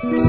Paris, Paris,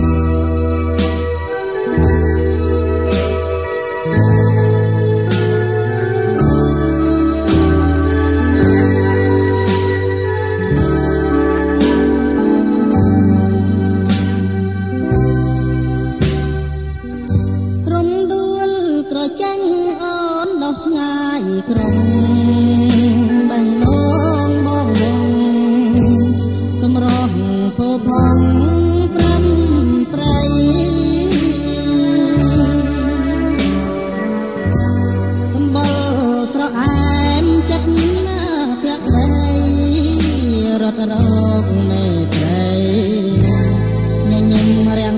លោក វ័យម្លេ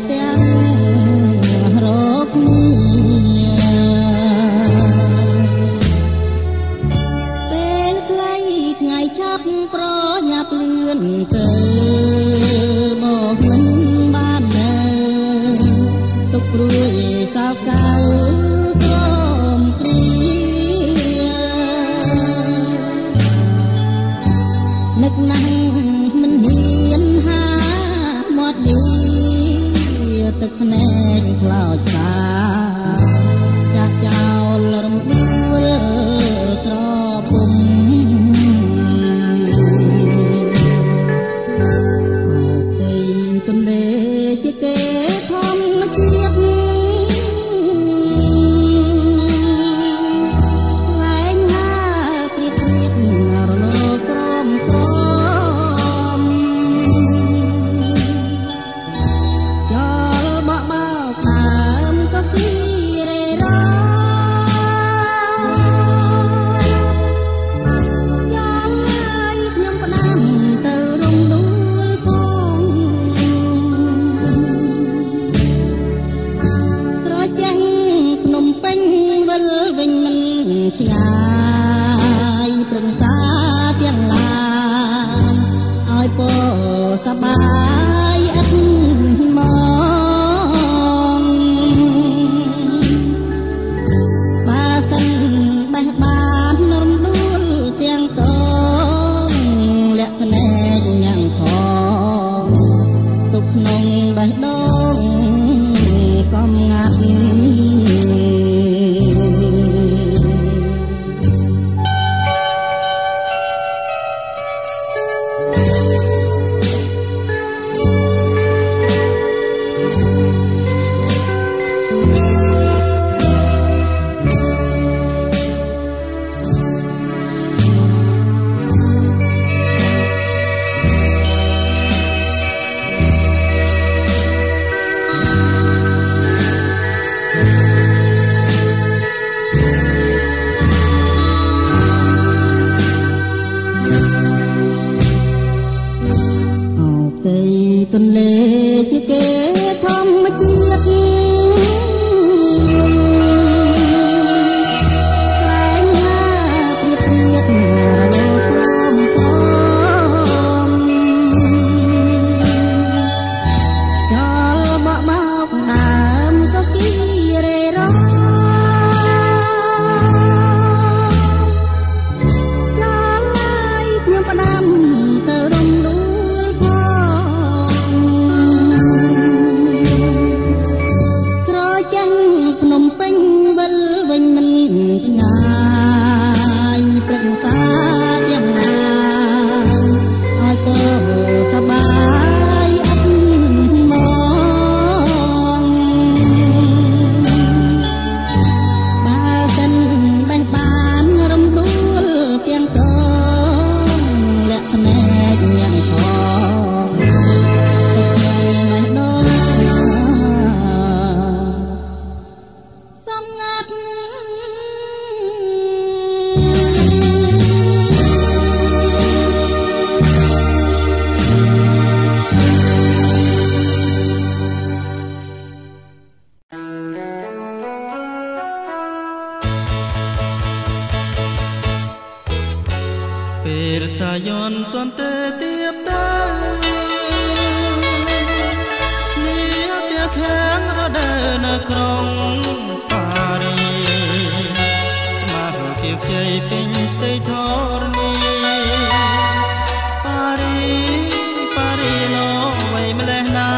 ះណា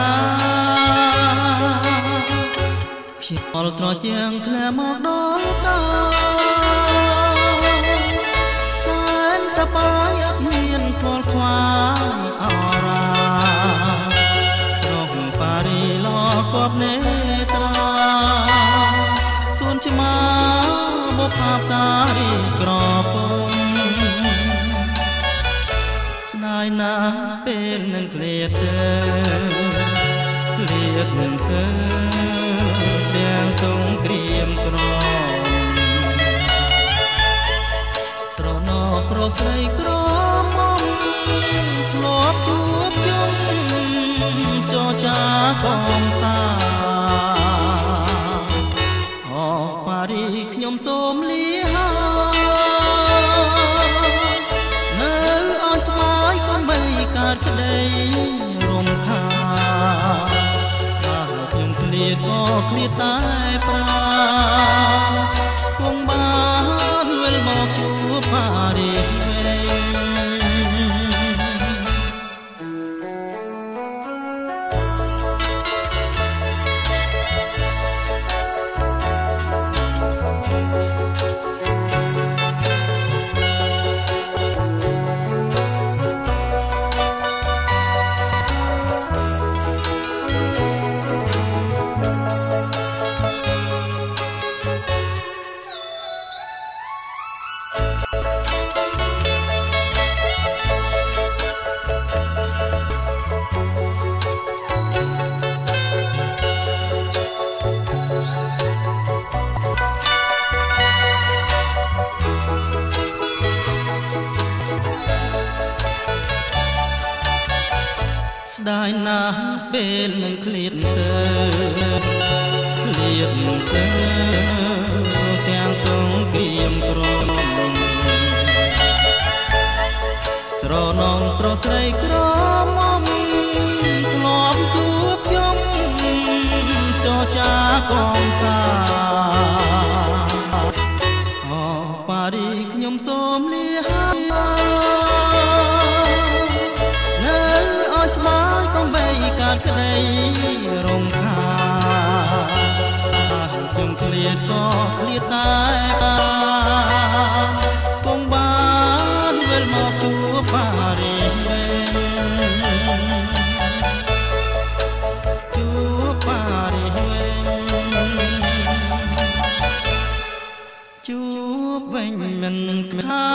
ខ្ញុំត្រជាងធ្លាក់មកដល់កោសានសបាយអត់មានគល់ខ្វាយអរាក្នុងប៉ារីឡគប់នេត្រាសួនឆ្មាបុផាផ្ការីក្រពំស្នាយណាពេលនឹងឃ្លាតទៅឃ្លាតនឹងទៅទាំងទងក្រៀមក្រស្រណោប្រស្រីក្រមុំធ្លាប់ជួបជុំចរចាកំសាអប៉ារីខ្ញុំសូមលានៅឲ្យស្មាយកុំបីកើតក្តីរំខានក៏គ្នាតែប្រាគង់បានវិលមកជួបប៉ារីស្ដាយណាស់ពេលនឹងឃ្លាតទៅឃ្លាតទៅទាំងទងក្រៀមក្រំស្រណងប្រស្រីក្រមុំធ្លាប់ជួបជុំចរចាកំសាអប៉ារីខ្ញុំសូមលាក្តីរំខានខ្ញុំឃ្លាតក៏ឃ្លាតតែគង់បានវិលមកជួបប៉ារីជួបប៉ារីជួបវិញមិនខា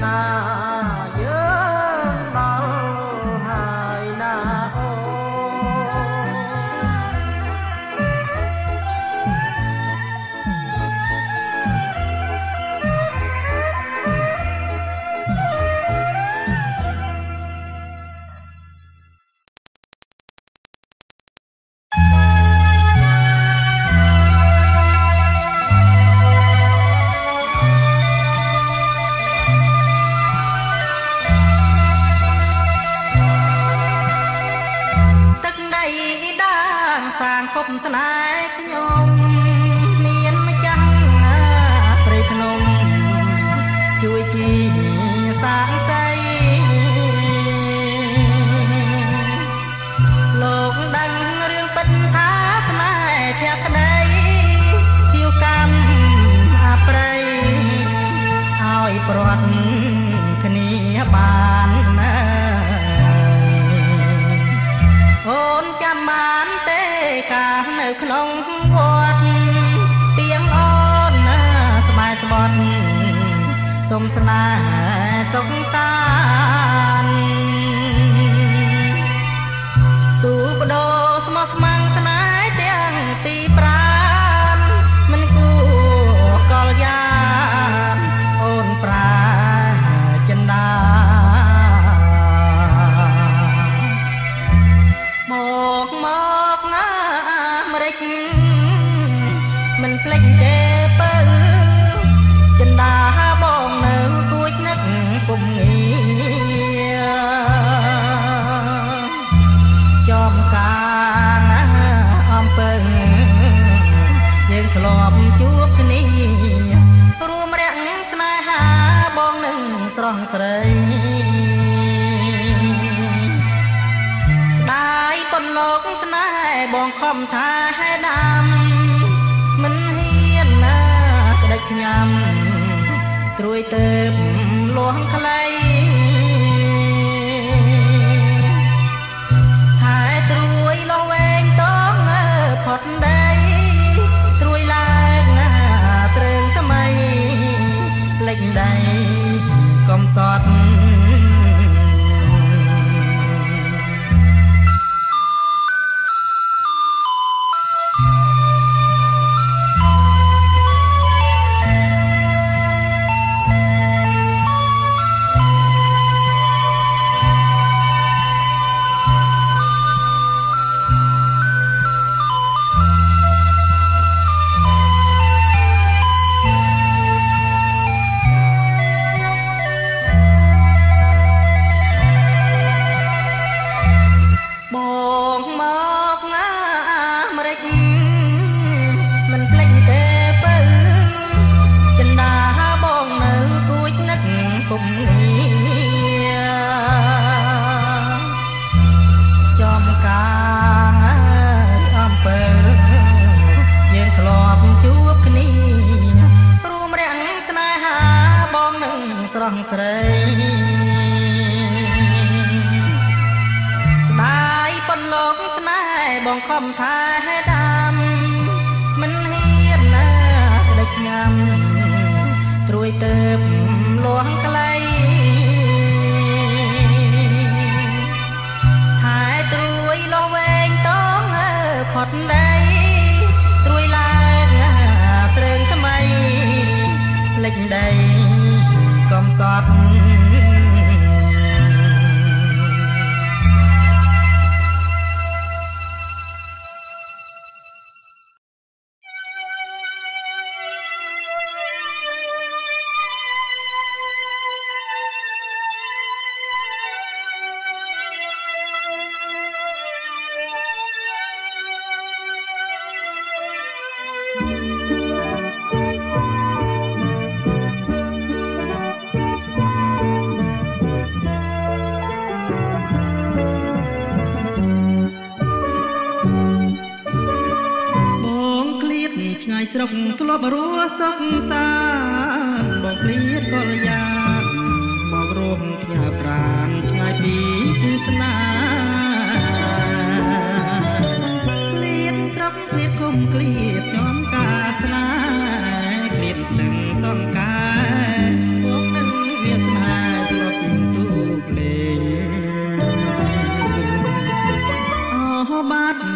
Hãy subscribe cho kênh Ghiền Mì Gõ Để không bỏ lỡ những video hấp dẫn.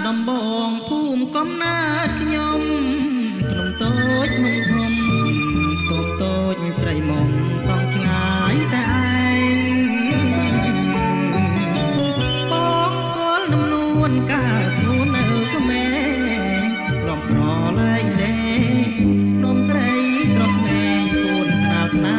ដំបងភូមិកំណើតខ្ញុំក្នុងតូចមួយធំតូចតូចស្រីមកសងឆ្ងាយតែឯងបងគល់ដំនួនកាខ្លួននៅក្មេងរំប្រលែងទេនំត្រីត្រង់ក្មេងខ្លួនណាស់ណែ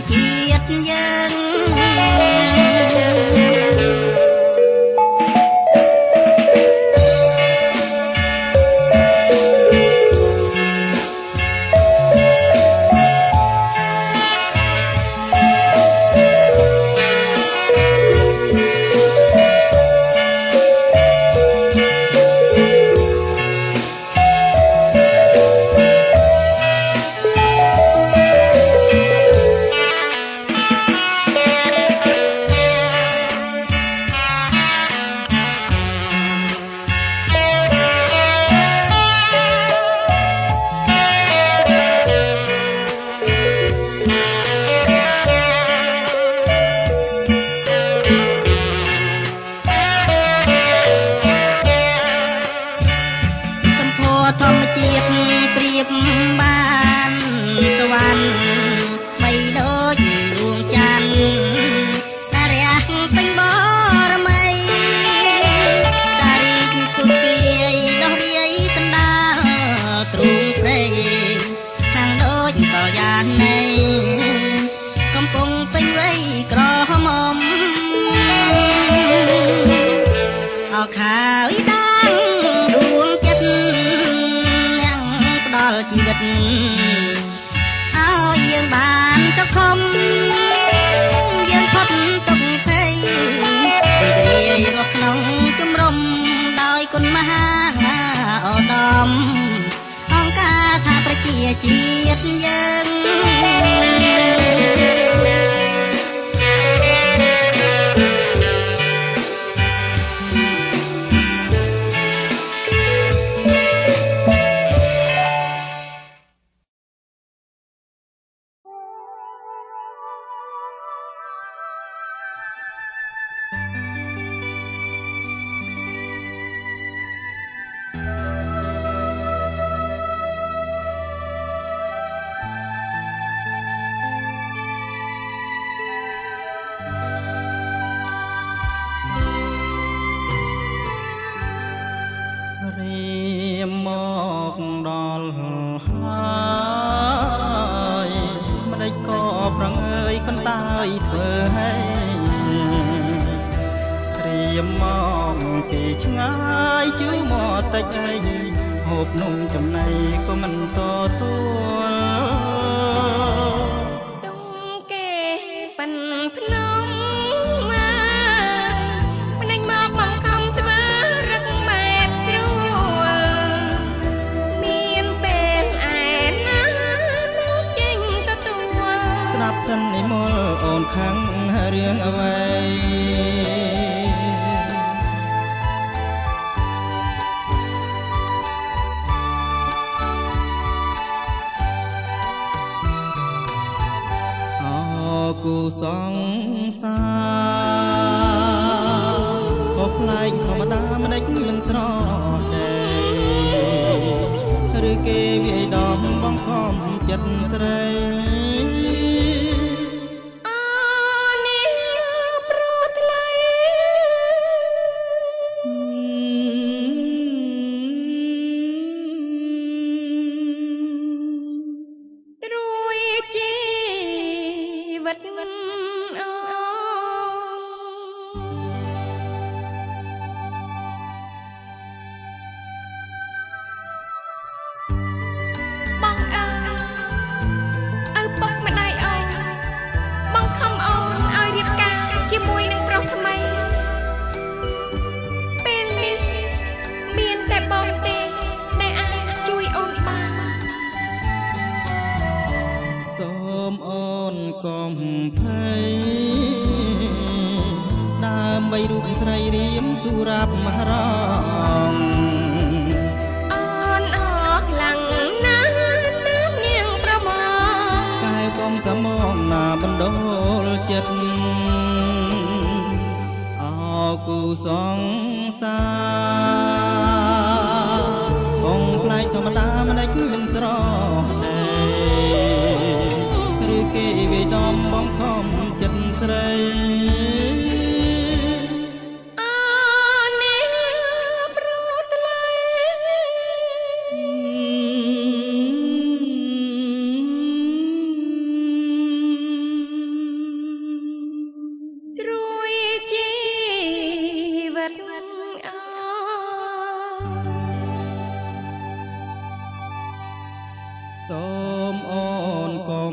kiết dân.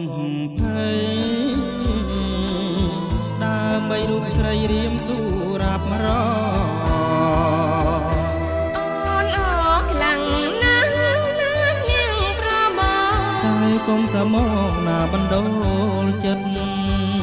កុំសមងណាបណ្ដូលចិត្ត